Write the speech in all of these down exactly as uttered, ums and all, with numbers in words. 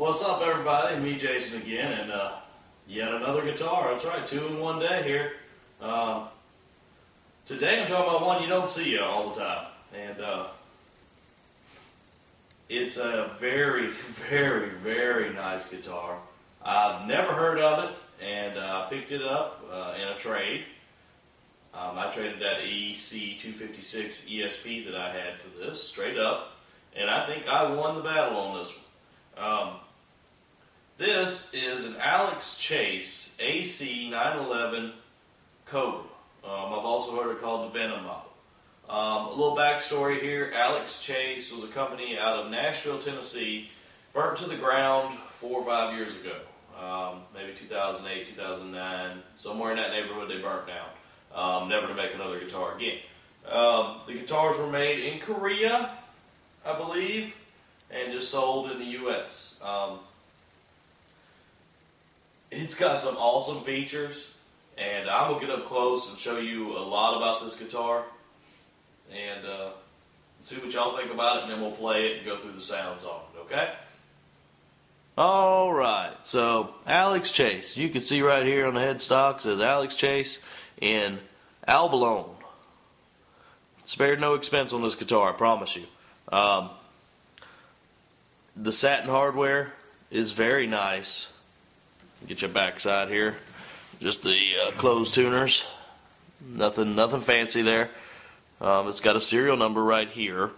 What's up, everybody? Me, Jason, again, and uh, yet another guitar. That's right, two in one day here. Uh, today I'm talking about one you don't see all the time, and uh, it's a very, very, very nice guitar. I've never heard of it, and I uh, picked it up uh, in a trade. Um, I traded that E C two fifty-six E S P that I had for this, straight up, and I think I won the battle on this one. Um, This is an Alex Chase A C nine eleven Cobra. Um, I've also heard it called the Venom model. Um, a little backstory here. Alex Chase was a company out of Nashville, Tennessee, burnt to the ground four or five years ago. Um, maybe two thousand eight, two thousand nine, somewhere in that neighborhood they burnt down. Um, never to make another guitar again. Um, the guitars were made in Korea, I believe, and just sold in the U S Um, It's got some awesome features, and I'm going to get up close and show you a lot about this guitar, and uh, see what y'all think about it, and then we'll play it and go through the sounds on it, okay? Alright, so Alex Chase. You can see right here on the headstock says Alex Chase in Abalone. Spared no expense on this guitar, I promise you. Um, the satin hardware is very nice. Get your backside here. Just the uh, closed tuners. Nothing, nothing fancy there. Um, it's got a serial number right here.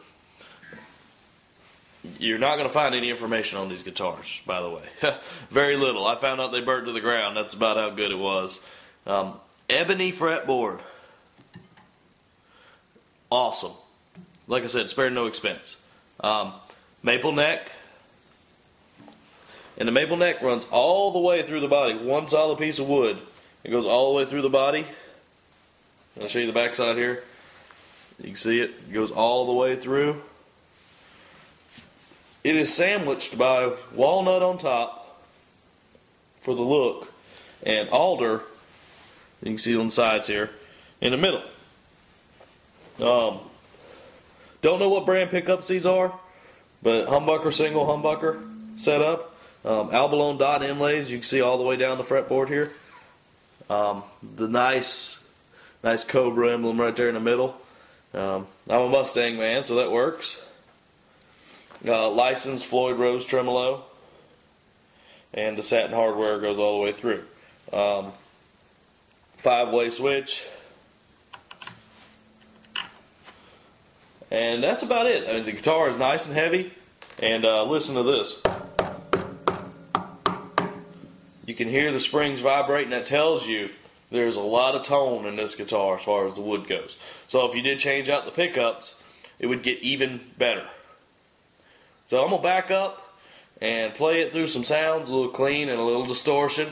You're not going to find any information on these guitars, by the way. Very little. I found out they burnt to the ground. That's about how good it was. Um, ebony fretboard. Awesome. Like I said, spared no expense. Um, maple neck. And the maple neck runs all the way through the body. One solid piece of wood. It goes all the way through the body. I'll show you the back side here. You can see it. It goes all the way through. It is sandwiched by walnut on top for the look, and alder, you can see on the sides here, in the middle. Um, don't know what brand pickups these are, but humbucker, single humbucker setup. Um, Abalone dot inlays, you can see all the way down the fretboard here. Um, the nice, nice Cobra emblem right there in the middle. Um, I'm a Mustang man, so that works. Uh, licensed Floyd Rose tremolo, and the satin hardware goes all the way through. Um, five-way switch, and that's about it. I mean, the guitar is nice and heavy, and uh, listen to this. You can hear the springs vibrating. That tells you there's a lot of tone in this guitar as far as the wood goes. So if you did change out the pickups, it would get even better. So I'm going to back up and play it through some sounds, a little clean and a little distortion,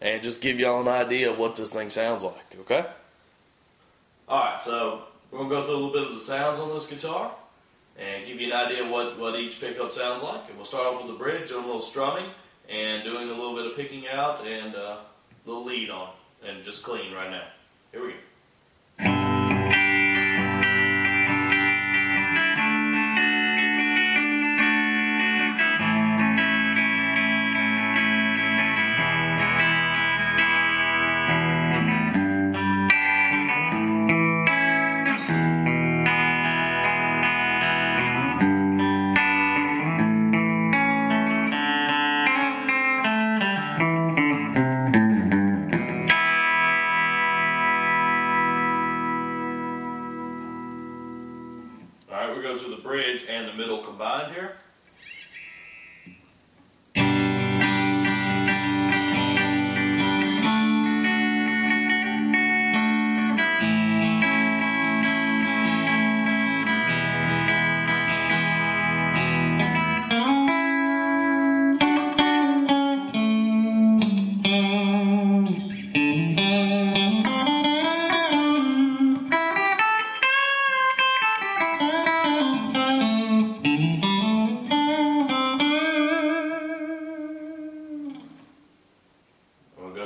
and just give y'all an idea of what this thing sounds like, okay? Alright, so we're going to go through a little bit of the sounds on this guitar and give you an idea of what, what each pickup sounds like. And we'll start off with the bridge, doing a little strumming, and doing a little bit of picking out and uh, the lead on, and just clean right now. Here we go. Alright, we go to the bridge and the middle combined here.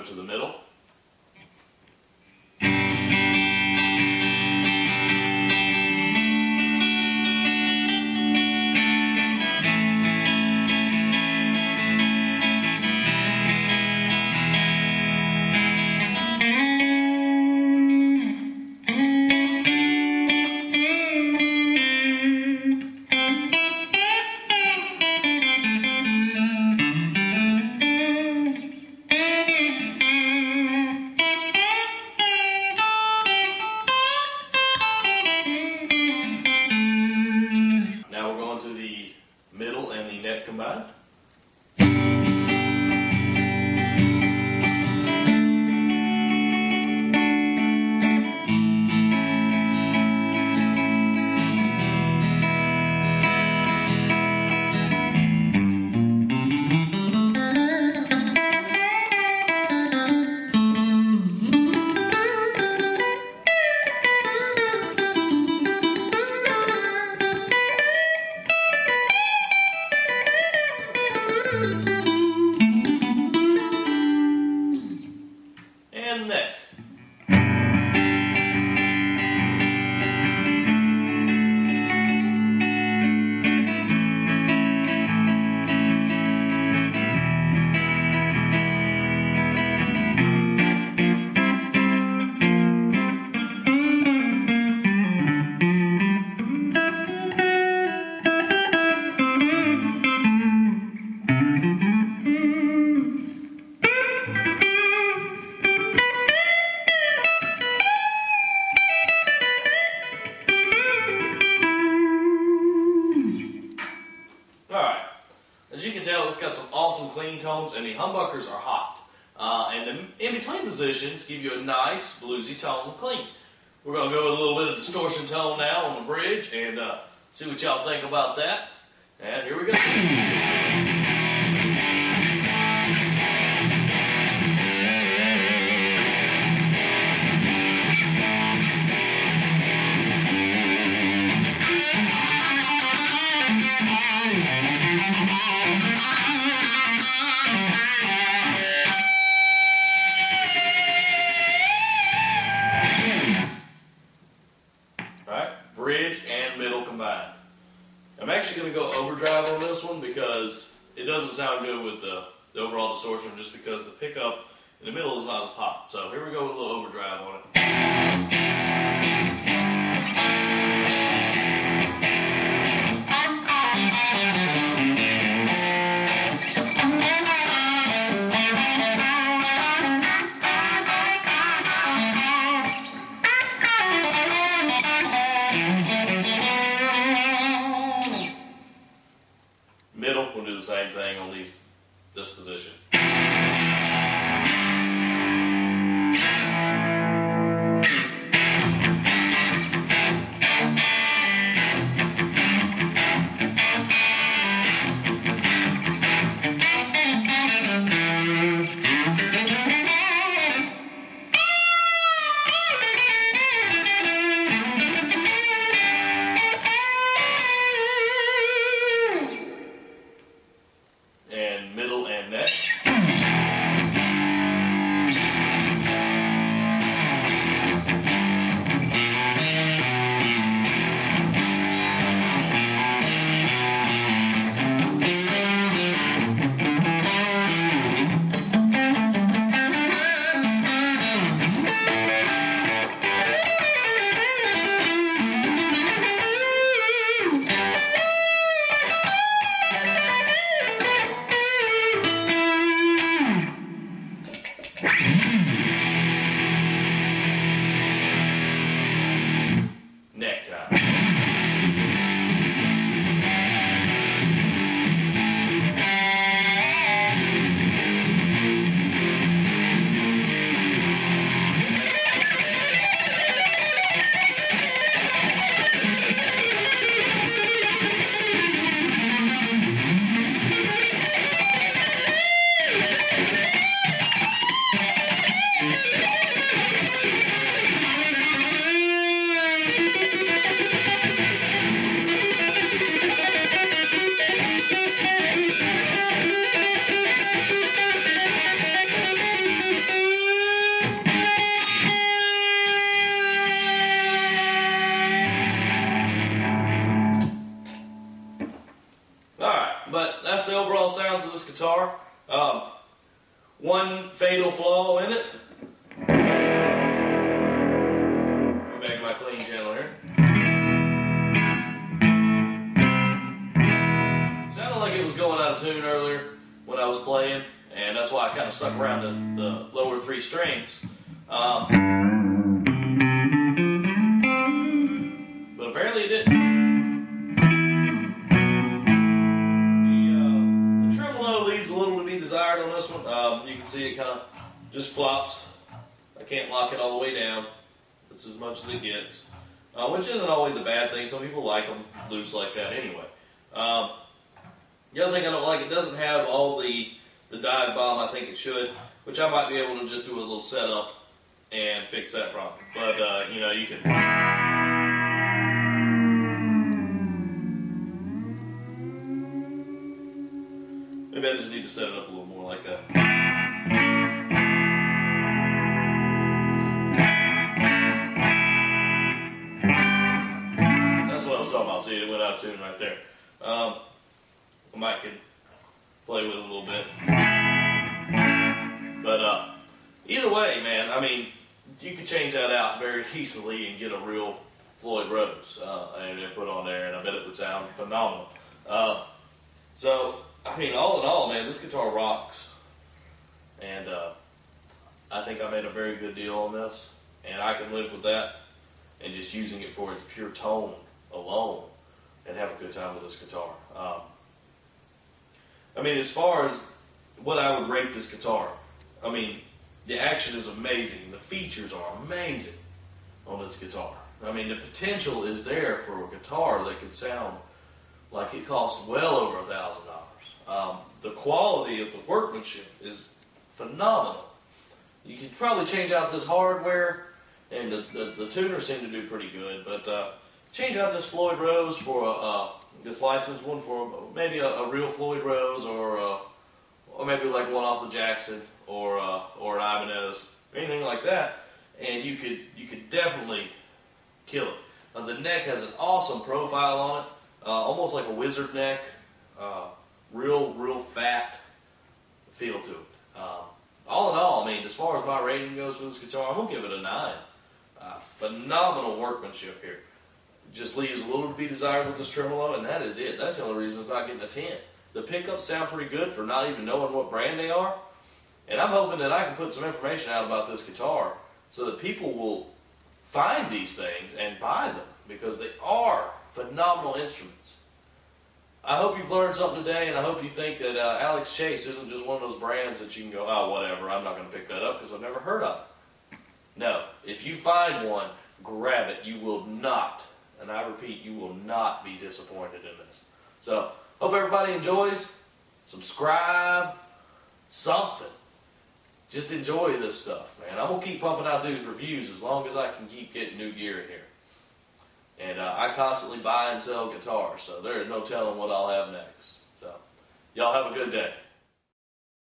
To the middle. and neck. As you can tell, it's got some awesome clean tones, and the humbuckers are hot. Uh, and the in-between positions give you a nice, bluesy tone clean. We're going to go with a little bit of distortion tone now on the bridge, and uh, see what y'all think about that. And here we go. Bridge and middle combined. I'm actually going to go overdrive on this one because it doesn't sound good with the, the overall distortion, just because the pickup in the middle is not as hot. So here we go with a little overdrive on it. Middle, we'll do the same thing on these, this position. Middle and neck. The overall sounds of this guitar. Um, one fatal flaw in it. Go back to my clean channel here. Sounded like it was going out of tune earlier when I was playing, and that's why I kind of stuck around the, the lower three strings. Um, but apparently it didn't. On this one, um, you can see it kind of just flops. I can't lock it all the way down. It's as much as it gets, uh, which isn't always a bad thing. Some people like them loose like that anyway. Um, the other thing I don't like, it doesn't have all the the dive bomb I think it should, which I might be able to just do a little setup and fix that problem. But uh, you know, you can. Maybe I I just need to set it up a little more like that. See, it went out of tune right there. Um, I might can play with it a little bit. But uh, either way, man, I mean, you could change that out very easily and get a real Floyd Rose uh, and put on there, and I bet it would sound phenomenal. Uh, so, I mean, all in all, man, this guitar rocks. And uh, I think I made a very good deal on this, and I can live with that and just using it for its pure tone alone and have a good time with this guitar. Um, I mean, as far as what I would rate this guitar, I mean, the action is amazing. The features are amazing on this guitar. I mean, the potential is there for a guitar that could sound like it cost well over a thousand dollars. Um, the quality of the workmanship is phenomenal. You could probably change out this hardware, and the, the, the tuners seem to do pretty good, but uh, change out this Floyd Rose for a, uh, this licensed one for a, maybe a, a real Floyd Rose, or a, or maybe like one off the Jackson, or uh, or an Ibanez, anything like that, and you could you could definitely kill it. Uh, the neck has an awesome profile on it, uh, almost like a wizard neck, uh, real real fat feel to it. Uh, all in all, I mean, as far as my rating goes for this guitar, I'm gonna give it a nine. Uh, phenomenal workmanship here. Just leaves a little to be desired with this tremolo, and that is it. That's the only reason it's not getting a ten. The pickups sound pretty good for not even knowing what brand they are. And I'm hoping that I can put some information out about this guitar so that people will find these things and buy them, because they are phenomenal instruments. I hope you've learned something today, and I hope you think that uh, Alex Chase isn't just one of those brands that you can go, oh, whatever, I'm not going to pick that up because I've never heard of it. No, if you find one, grab it. You will not. And I repeat, you will not be disappointed in this. So, hope everybody enjoys. Subscribe. Something. Just enjoy this stuff, man. I'm going to keep pumping out these reviews as long as I can keep getting new gear in here. And uh, I constantly buy and sell guitars, so there is no telling what I'll have next. So, y'all have a good day.